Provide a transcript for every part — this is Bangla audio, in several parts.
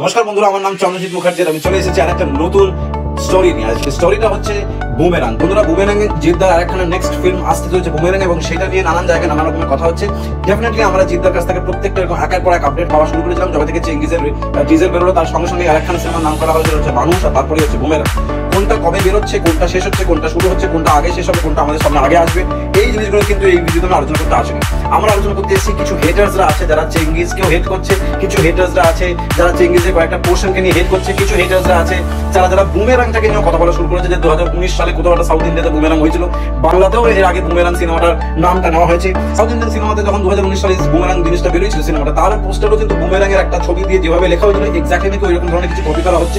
नमस्कार बंधुरा आमार नाम चंद्रजीत मुखार्जी आमि चले एसेछि आरेकटा नतुन स्टोरी নিয়ে। আজকে স্টোরিটা হচ্ছে বুমেরাং। বন্ধুরা বুমেরাং এর জিদ্দার আরেকখানা নেক্সট ফিল্ম আসতে চলেছে বুমেরাং, এবং সেটা নিয়ে নানান জায়গায় নানা রকমের কথা হচ্ছে। ডেফিনেটলি আমরা জিদ্দার কাছ থেকে প্রত্যেকটা এরকম একের পর এক আপডেট পাওয়া শুরু করেছিলাম। যবে থেকে চেঙ্গিজের টিজার বেরোলো তার সঙ্গে সঙ্গে আরেকখানা সিনেমার নাম করা হয়েছিল হচ্ছে মানুষ, আর তারপরে হচ্ছে বুমেরাং। কোনটা কবে বেরোচ্ছে, কোনটা শেষ হচ্ছে, কোনটা শুরু হচ্ছে, কোনটা আগে শেষ হবে, কোনটা আমাদের সামনে আগে আসবে, এই জিনিসগুলো কিন্তু এই ভিডিওতে আমরা আলোচনা করতে আসিনি। আমরা আলোচনা করতে এসেছি কিছু হেটার্সরা আছে যারা চেঙ্গিজকেও হেট করছে, কিছু হেটার্সরা আছে যারা চেঙ্গিজের কয়েকটা পোর্শনকে নিয়ে হেট করছে, কিছু হেটার্সরা আছে যারা যারা বুমেরাংটাকে নিয়ে কথা বলা শুরু করেছে। যে 2019 সালে কোথাও একটা সাউথ ইন্ডিয়াতে বুমেরাং হয়েছিল, বাংলাতেও এর আগে বুমেরাং সিনেমাটার নামটা নেওয়া হয়েছে। সাউথ ইন্ডিয়ান সিনেমাতে যখন 2019 সালে বুমেরাং জিনিসটা বেরিয়েছিল সিনেমাটা, তার পোস্টারও কিন্তু বুমেরাংয়ের একটা ছবি দিয়ে যেভাবে লেখা হয়েছিল এক্স্যাক্টলি ওই রকম ধরনের কিছু কপি করা হচ্ছে।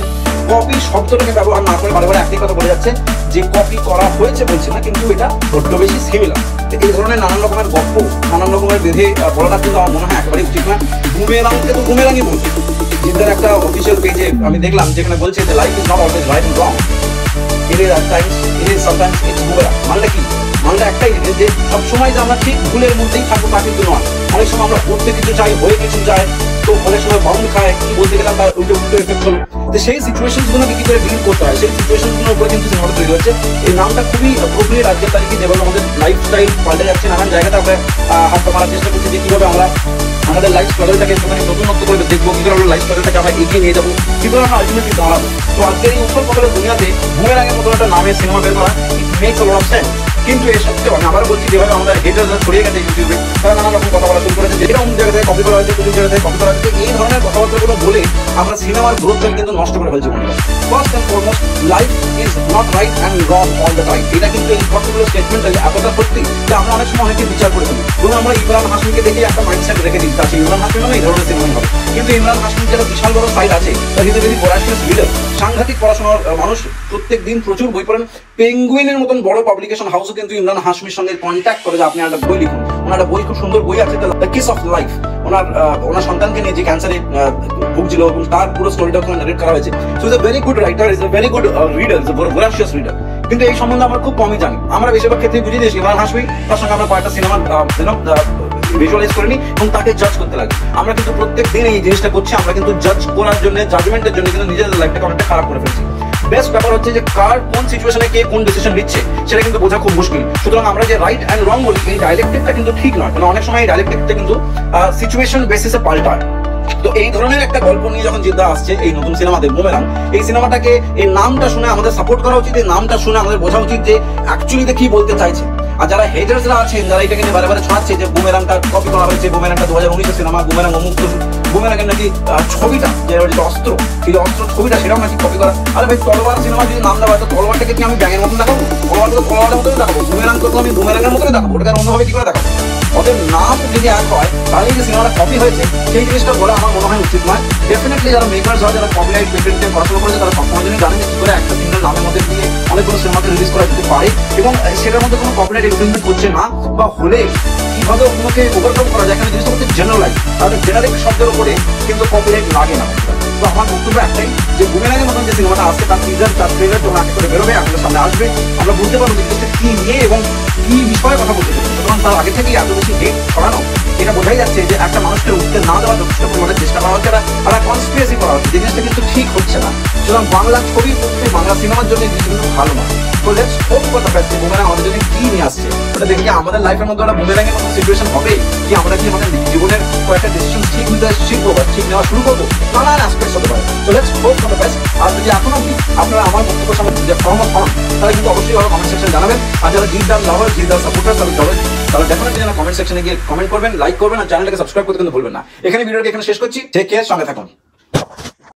কপি শব্দটাকে ব্যবহার না করে বারে বারে একই কথা বলে যাচ্ছে যে কপি করা হয়েছে বলছে না, কিন্তু এটা বড্ড বেশি সিমিলার। এই ধরনের নানান রকমের গপ্প নানান রকমের বেঁধে বলাটা কিন্তু আমার মনে হয় একেবারেই উচিত না। বুমেরাংকে তো বুমেরাংই বলছে। জিদ্দার একটা অফিসিয়াল পেজে আমি দেখলাম যেখানে বলছে যে life is not always right and wrong, it is at times it is sometimes it's boomerang. মানে কি? মানে একটাই যে সবসময় যে আমরা ঠিক ভুলের মধ্যেই থাকবো তা কিন্তু নয়। অনেক সময় আমরা করতে কিছু চাই, হয়ে কিছু চাই, তো অনেক সময় বাউন্ড খায়, কি বলতে গেলাম তার উল্টো উল্টো এফেক্ট হলো। তো সেই সিচুয়েশনগুলোকে কী করে ডিল করতে হয় সেই সিচুয়েশনগুলোর উপরে কিন্তু সিনেমাটা তৈরি হচ্ছে। এই নামটা খুবই অ্যাপ্রোপ্রিয়েট আজকের তারিখে, যেভাবে আমাদের লাইফস্টাইল পাল্টে যাচ্ছে নানান জায়গাতে আমরা হাত মারার চেষ্টা করছি যে কীভাবে আমরা আমাদের লাইফ স্টাইলটাকে একটুখানি নতুনত্ব করে দেখবো, কী করে আমরা লাইফ স্টাইলটাকে আমরা এগিয়ে নিয়ে যাবো, কী করে আমরা আলটিমেটলি দাঁড়াবো। তো আজকের এই উত্তর পটলের দুনিয়াতে বুমেরাংয়ের মতো একটা নামে সিনেমা বের করা it makes a lot of sense. কিন্তু এর সত্ত্বেও আমি আবার বলছি যেভাবে আমাদের হেটাররা ছড়িয়ে গেছে ইউটিউবে, তারা নানা রকম কথা বলা শুরু করেছে, যেটা অন্য জায়গা থেকে কপি করা হয়েছে, প্রচুর জায়গা থেকে কপি করা হয়েছে। এই ধরনের কথাবার্তাগুলো বলে আমরা সিনেমার গ্রোথটাকে কিন্তু নষ্ট করে ফেলছি। First and foremost life is not right and wrong all the time, এটা কিন্তু এই পার্টিকুলার স্টেটমেন্টটা এতটা সত্যি যে আমরা অনেক সময় অনেকে বিচার করে ফেলি। ধরুন আমরা ইমরান হাশমিকে দেখে একটা মাইন্ডসেট রেখে দিই তার সেই ইমরান হাশমি মানে এই ধরনের সিনেমা হবে, কিন্তু ইমরান হাশমির যেটা বিশাল বড় সাইড আছে, তার কিন্তু যদি পড়াশোনার লিডার সাংঘাতিক পড়াশোনার মানুষ, প্রত্যেক দিন প্রচুর বই পড়েন, পেঙ্গুইনের মতন বড় পাবলিকেশন হাউস কিন্তু ইমরান হাশমির সঙ্গে কন্ট্যাক্ট করে যে আপনি একটা বই লিখুন। ওনার একটা বই খুব সুন্দর বই আছে দ্য কিস অফ লাইফ, ওনার সন্তানকে নিয়ে যে ক্যান্সারে ভুগছিল তার পুরো স্টোরিটা ওখানে ন্যারেট করা হয়েছে। So is a very good writer, is a very good reader, is a voracious reader. কিন্তু এই সম্বন্ধে আমরা খুব কমই জানি। আমরা বেশিরভাগ ক্ষেত্রে বুঝিয়ে দিয়েছি ইমরান হাশমি, তার সঙ্গে আমরা কয়েকটা সিনেমা ভিজুয়ালাইজ করে নিই এবং তাকে জাজ করতে লাগে। আমরা কিন্তু প্রত্যেক দিন এই জিনিসটা করছি, আমরা কিন্তু জাজ করার জন্য জাজমেন্টের জন্য কিন্তু নিজের লাইফটাকে অনেকটা খারাপ করে ফেলছি। বেস্ট ব্যাপার হচ্ছে যে কার কোন সিচুয়েশনে কে কোন ডিসিশন নিচ্ছে সেটা কিন্তু বোঝা খুব মুশকিল। সুতরাং আমরা যে রাইট অ্যান্ড রং বলি এই ডাইলেকটিকটা কিন্তু ঠিক নয়, কারণ অনেক সময় এই ডাইলেকটিকটা কিন্তু সিচুয়েশন বেসিসে পাল্টায়। তো এই ধরনের একটা গল্প নিয়ে যখন জিদ্দা আসছে এই নতুন সিনেমাতে বুমেরাং, এই সিনেমাটাকে এই নামটা শুনে আমাদের সাপোর্ট করা উচিত, এই নামটা শুনে আমাদের বোঝা উচিত যে অ্যাকচুয়ালিতে কি বলতে চাইছে। আর যারা হেটার্সরা আছেন যারা এটাকে নিয়ে বারে বারে ছড়াচ্ছে যে বুমেরাংটা কপি করা হয়েছে, বুমেরাংটা 2019 সিনেমা, বুমেরাং অমুক, বুমেরাংয়ের নাকি ছবিটা যে অস্ত্র সেই অস্ত্র ছবিটা সেটাও নাকি কপি করা। আর ভাই তলোয়ার সিনেমা যদি নাম দেওয়া হয় তো তলোয়ারটাকে কি আমি ব্যাঙের মতন দেখাবো? তলোয়ারটা তো তলোয়ারের মতনই দেখাবো, বুমেরাং করতো আমি বুমেরাংয়ের মতনই দেখাবো, ওটাকে অন্যভাবে কী করে দেখাবো? ওদের নাম যদি এক হয় তাহলে যে সিনেমাটা কপি হয়েছে সেই জিনিসটা বলা আমার মনে হয় উচিত নয়। ডেফিনেটলি যারা মেকার্স হয়, যারা কপিরাইট পেটেন্ট নিয়ে পড়াশোনা করেছে, তারা সবসময় জন্য জানেন যে কী করে একটা সিঙ্গেল নামের মধ্যে দিয়ে অনেকগুলো সিনেমাকে রিলিজ করা যেতে পারে এবং সেটার মধ্যে কোনো কপিরাইট এগ্রিমেন্ট করছে না বা হলে কীভাবে ওগুলোকে ওভারকাম করা যায়। এখানে জিনিসটা হচ্ছে জেনারেলাইজ, তাহলে জেনারেল শব্দের উপরে কিন্তু কপিরাইট লাগে না। তো আমার বক্তব্য একটাই যে বুমেরাংয়ের মতন যে সিনেমাটা আসছে তার টিজার তার ট্রেলার যখন আগে করে বেরোবে আপনার সামনে আসবে, আমরা বুঝতে পারবো জিনিসটা কী নিয়ে এবং কী বিষয়ে কথা বলতে চাই। সুতরাং তার আগে থেকেই এত বেশি হেট ছড়ানো এটা বোঝাই যাচ্ছে যে একটা মানুষকে উঠতে না দেওয়া যথেষ্ট পরিমাণে চেষ্টা করা হচ্ছে, একটা কনস্পিরেসি করা হচ্ছে, যে জিনিসটা কিন্তু ঠিক হচ্ছে না। সুতরাং বাংলা ছবি বাংলা সিনেমার জন্য এই জিনিসটা কিন্তু ভালো না। তো let's hope for the best যে বুমেরাং আমাদের জন্য কী নিয়ে আসছে, ওটা দেখে আমাদের লাইফের মধ্যে একটা বুমেরাংয়ের মতো সিচুয়েশন হবে কি, আমরা কি আমাদের জীবনের কয়েকটা ডিসিশন ঠিক নিতে শিখবো বা ঠিক নেওয়া শুরু করবো, নানান অ্যাসপেক্টস হতে পারে। তো let's hope for the best. আর যদি এখনও আপনারা আমার বক্তব্যের সঙ্গে যদি সহমত হন তাহলে কিন্তু অবশ্যই ভালো কমেন্ট সেকশন জানাবেন। আর যারা জিদ্দার লাভার জিদ্দার সাপোর্টার তারা ডেফিনেটলি যারা কমেন্ট সেকশনে গিয়ে কমেন্ট করবেন, লাইক করবেন, আর চ্যানেলটাকে সাবস্ক্রাইব করতে কিন্তু ভুলবেন না। এখানে ভিডিওটি এখানে শেষ করছি, টেক কেয়ার, সঙ্গে থাকুন।